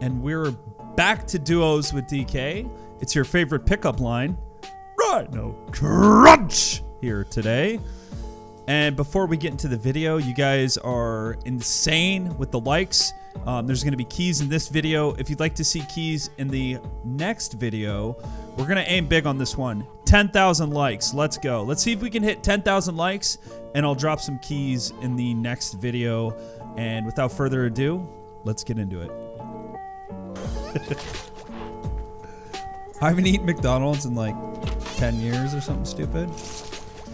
And we're back to duos with DK. It's your favorite pickup line, RhinoCrunch, here today. And before we get into the video, you guys are insane with the likes. There's going to be keys in this video. If you'd like to see keys in the next video, we're going to aim big on this one. 10,000 likes. Let's go. Let's see if we can hit 10,000 likes, and I'll drop some keys in the next video. And without further ado, let's get into it. I haven't eaten McDonald's in like 10 years or something stupid.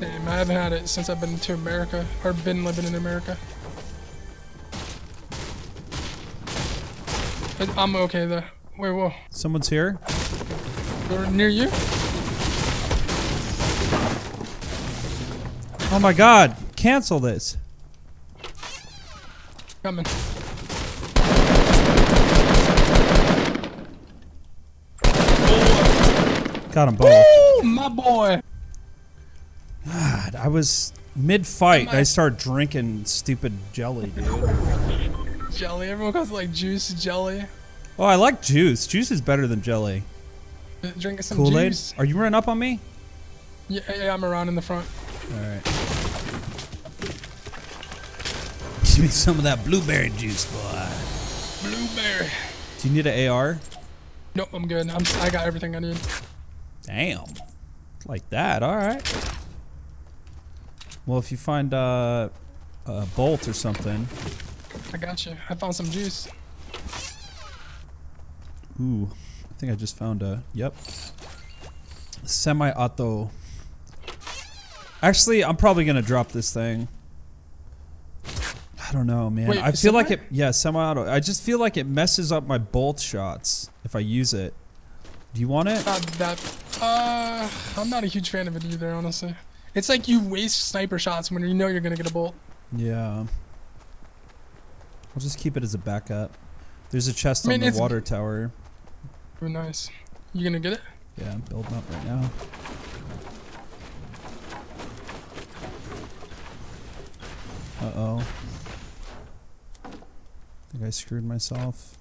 Damn, I haven't had it since I've been to America, or been living in America. I'm okay though. Wait, whoa. Someone's here? They're near you? Oh my god, cancel this. Coming. Got them both. Woo, my boy. God, I was mid-fight. I started drinking stupid jelly, dude. Jelly? Everyone calls it like juice, jelly. Oh, I like juice. Juice is better than jelly. Drink some Kool-Aid? Juice. Are you running up on me? Yeah, I'm around in the front. Alright. Give me some of that blueberry juice, boy. Blueberry. Do you need an AR? Nope, I'm good. I got everything I need. Damn. Like that, alright. Well, if you find a bolt or something. I got you. I found some juice. Ooh, I think I just found yep. Semi-auto. Actually, I'm probably gonna drop this thing. I don't know, man. Wait, I feel like it, yeah, semi-auto. I just feel like it messes up my bolt shots if I use it. Do you want it? I'm not a huge fan of it either, honestly. It's like you waste sniper shots when you know you're gonna get a bolt. Yeah. I'll just keep it as a backup. There's a chest on the water tower. Oh, nice. You gonna get it? Yeah, I'm building up right now. Uh-oh. I think I screwed myself.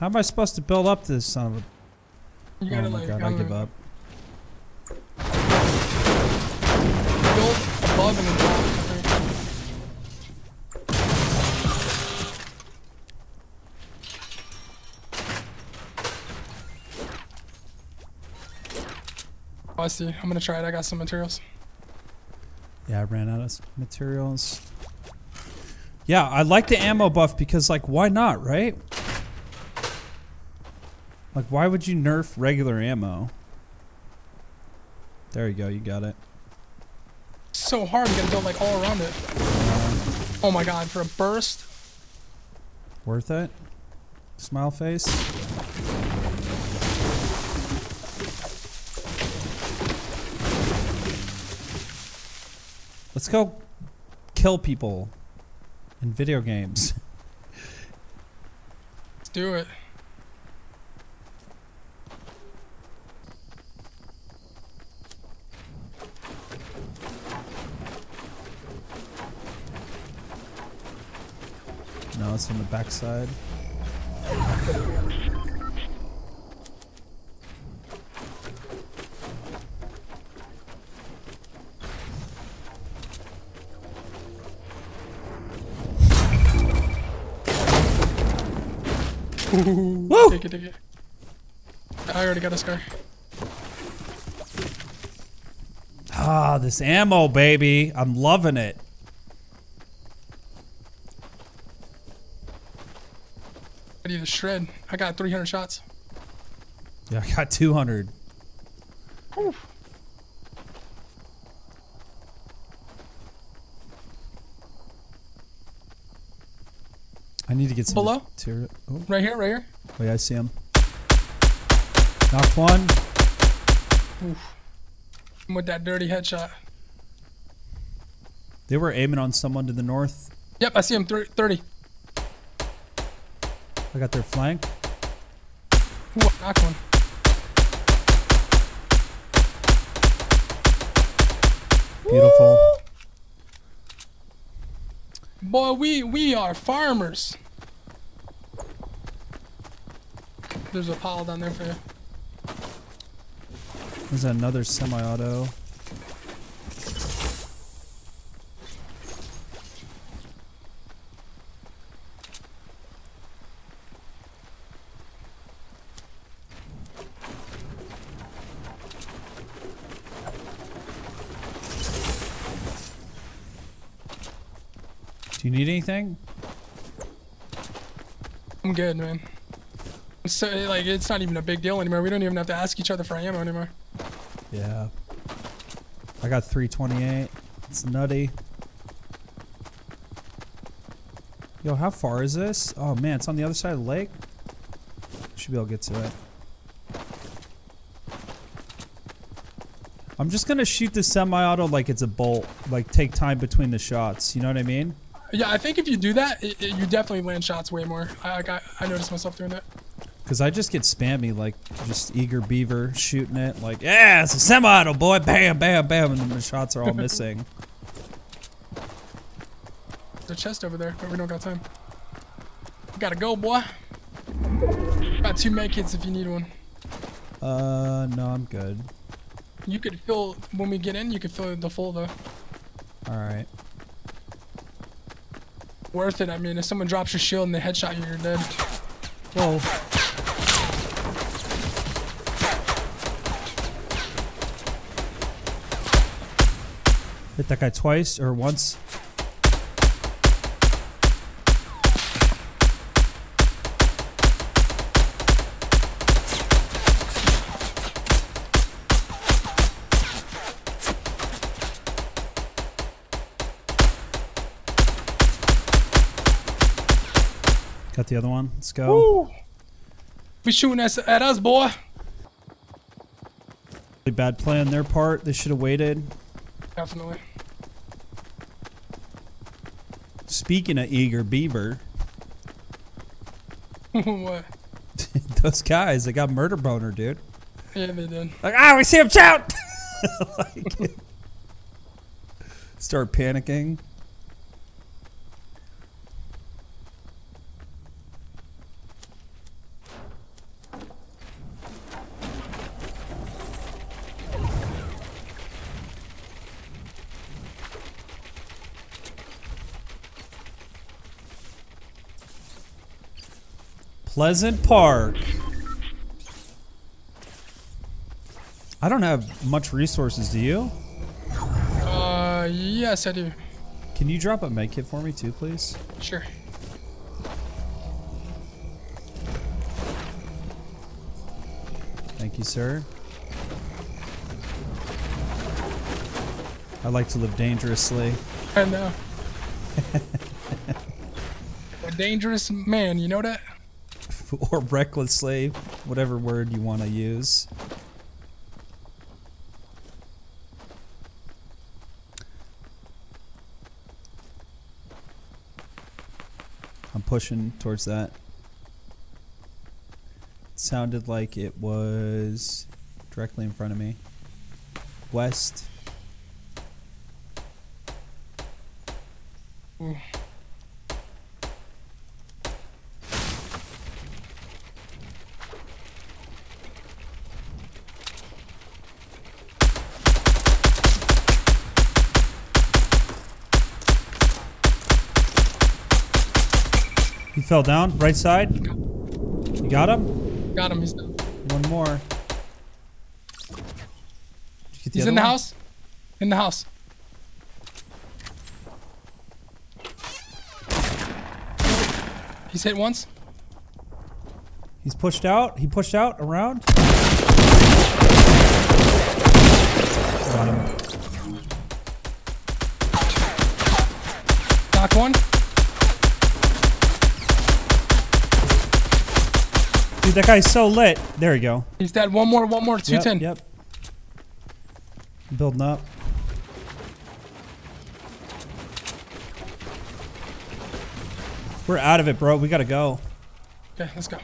How am I supposed to build up this son of a... Oh my god, I give up. Oh, I see. I'm gonna try it. I got some materials. Yeah, I ran out of materials. Yeah, I like the ammo buff because, like, why not, right? Like, why would you nerf regular ammo? There you go, you got it. So hard, you gotta build like all around it. Oh my god, for a burst. Worth it? Smile face. Let's go kill people in video games. Let's do it. No, it's on the backside. Woo! Take it, take it. I already got a scar. Ah, this ammo, baby. I'm loving it. I need a shred. I got 300 shots. Yeah, I got 200. Whew. I need to get some below. Oh. Right here, right here. Oh yeah, I see him. Knock one. Oof. I'm with that dirty headshot. They were aiming on someone to the north. Yep, I see him. 30. I got their flank. Ooh, knock one. Beautiful. Woo! Boy, we are farmers. There's a pile down there for you. There's another semi-auto. Do you need anything? I'm good, man. So, like, it's not even a big deal anymore. We don't even have to ask each other for ammo anymore. Yeah. I got 328. It's nutty. Yo, how far is this? Oh, man, it's on the other side of the lake. Should be able to get to it. I'm just going to shoot the semi-auto like it's a bolt. Like, take time between the shots. You know what I mean? Yeah, I think if you do that, you definitely land shots way more. I noticed myself doing that. Because I just get spammy, like, just eager beaver shooting it. Like, yeah, it's a semi-auto, boy. Bam, bam, bam. And then the shots are all missing. There's a chest over there, but we don't got time. We gotta go, boy. Got 2 med kits if you need one. No, I'm good. You could fill, when we get in, you could fill the full, though. Alright. Worth it, I mean, if someone drops your shield and they headshot you, you're dead. Whoa. Hit that guy twice, or once. Got the other one. Let's go. Woo. Be shooting at us, boy. Really bad play on their part. They should have waited. Definitely. Speaking of eager beaver. What? Those guys, they got murder boner, dude. Yeah, they did. Like, ah, we see him shout! Like, start panicking. Pleasant Park. I don't have much resources, do you? Yes, I do. Can you drop a med kit for me too, please? Sure. Thank you, sir. I like to live dangerously. I know. A dangerous man, you know that? Or recklessly, whatever word you want to use. I'm pushing towards that. It sounded like it was directly in front of me. West. Mm. He fell down, right side. You got him? Got him, he's down. One more. He's in the house? In the house. He's hit once. He's pushed out. He pushed out around. Got him. Knock one. Dude, that guy's so lit. There you go. He's dead. One more. 210. Yep. I'm building up. We're out of it, bro. We gotta go. Okay, let's go.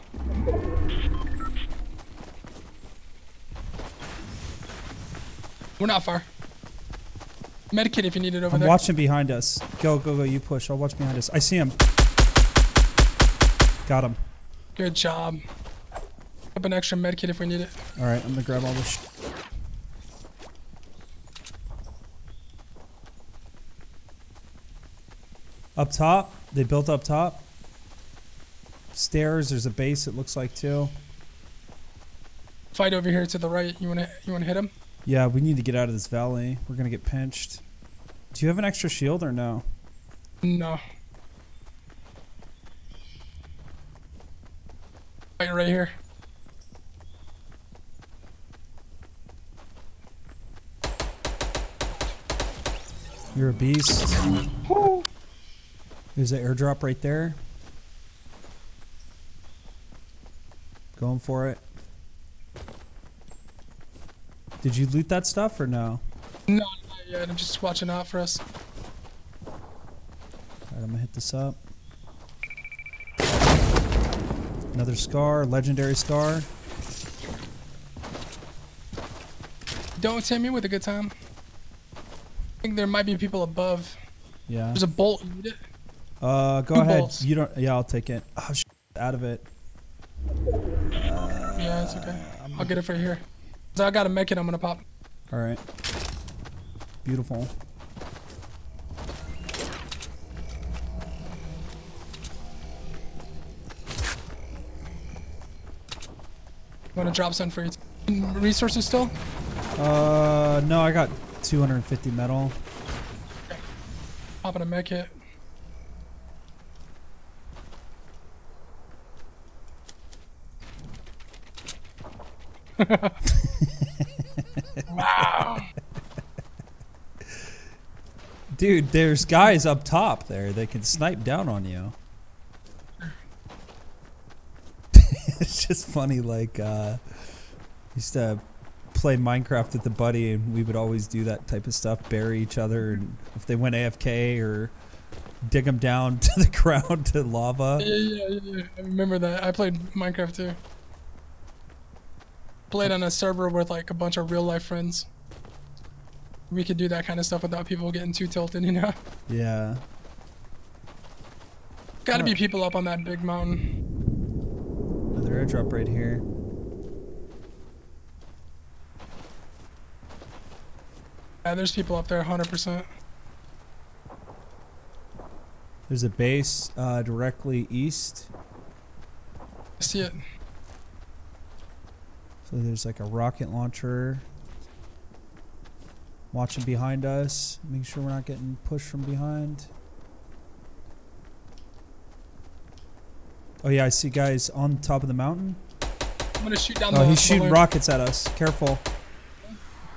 We're not far. Medkit if you need it over there. I'm watching behind us. Go, go, go. You push. I'll watch behind us. I see him. Got him. Good job. Up an extra medkit if we need it. All right, I'm gonna grab all this. Up top, they built up top. Stairs. There's a base. It looks like too. Fight over here to the right. You wanna hit him? Yeah, we need to get out of this valley. We're gonna get pinched. Do you have an extra shield or no? No. Right here. You're a beast. Woo. There's an airdrop right there. Going for it. Did you loot that stuff or no? No, not yet. I'm just watching out for us. All right, I'm gonna hit this up. Another scar, legendary scar. Don't hit me with a good time. I think there might be people above. Yeah. There's a bolt. Go Two ahead. Bolts. You don't. Yeah, I'll take it. Oh, shit, out of it. Yeah, it's okay. I'll get it right here. So I gotta make it. I'm gonna pop. All right. Beautiful. Want to drop some for you? Resources still? No, I got 250 metal. Okay. Popping a med kit. Wow. Dude, there's guys up top there. They can snipe down on you. It's just funny, like, used to play Minecraft with a buddy, and we would always do that type of stuff, bury each other, and if they went AFK or dig them down to the ground to lava. Yeah. I remember that. I played Minecraft too. Played on a server with like a bunch of real life friends. We could do that kind of stuff without people getting too tilted, you know? Yeah. Gotta be people up on that big mountain. Another airdrop right here. Yeah, there's people up there, 100%. There's a base directly east. I see it. So there's like a rocket launcher. Watching behind us. Make sure we're not getting pushed from behind. Oh yeah, I see guys on top of the mountain. I'm gonna shoot down the he's shooting alert. Rockets at us. Careful.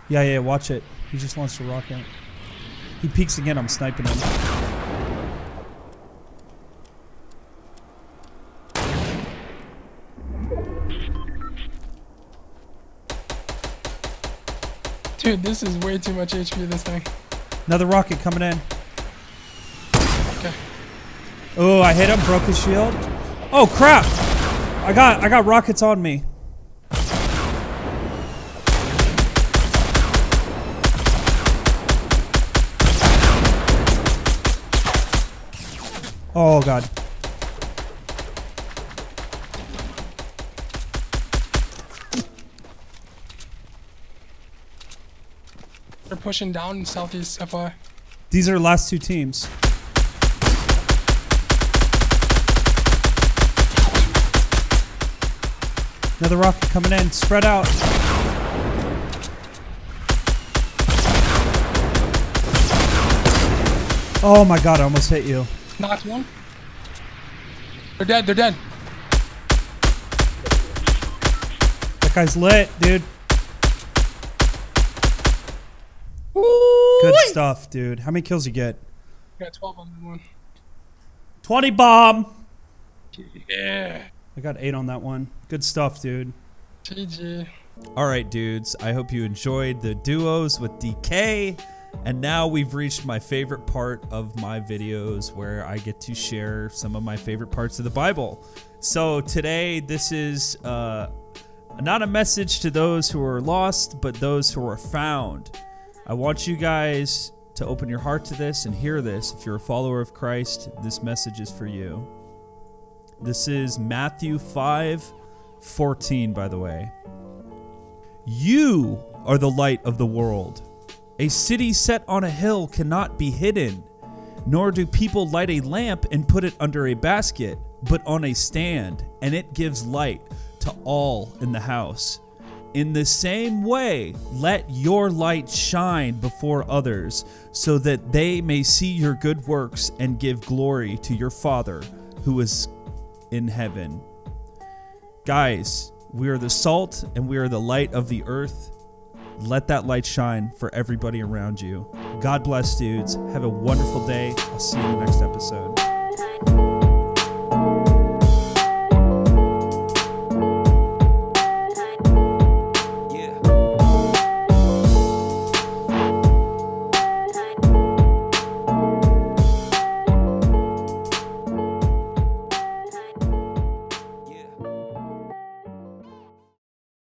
Yeah, watch it. He just launched a rocket. He peeks again, I'm sniping him. Dude, this is way too much HP, this thing. Another rocket coming in. Okay. Oh, I hit him, broke his shield. Oh crap! I got rockets on me. Oh god. They're pushing down in southeast FY. These are the last two teams. Another rocket coming in. Spread out. Oh my god, I almost hit you. Knocked one. They're dead. That guy's lit, dude. Ooh, good stuff, dude. How many kills you get? I got 12 on that one. 20 bomb. Yeah. I got 8 on that one. Good stuff, dude. GG. All right, dudes. I hope you enjoyed the duos with DK. And now we've reached my favorite part of my videos where I get to share some of my favorite parts of the Bible. So today, this is not a message to those who are lost, but those who are found. I want you guys to open your heart to this and hear this. If you're a follower of Christ, this message is for you. This is Matthew 5:14, by the way. You are the light of the world. A city set on a hill cannot be hidden, nor do people light a lamp and put it under a basket, but on a stand, and it gives light to all in the house. In the same way, let your light shine before others, so that they may see your good works and give glory to your Father who is in heaven. Guys, we are the salt and we are the light of the earth. Let that light shine for everybody around you. God bless, dudes. Have a wonderful day. I'll see you in the next episode.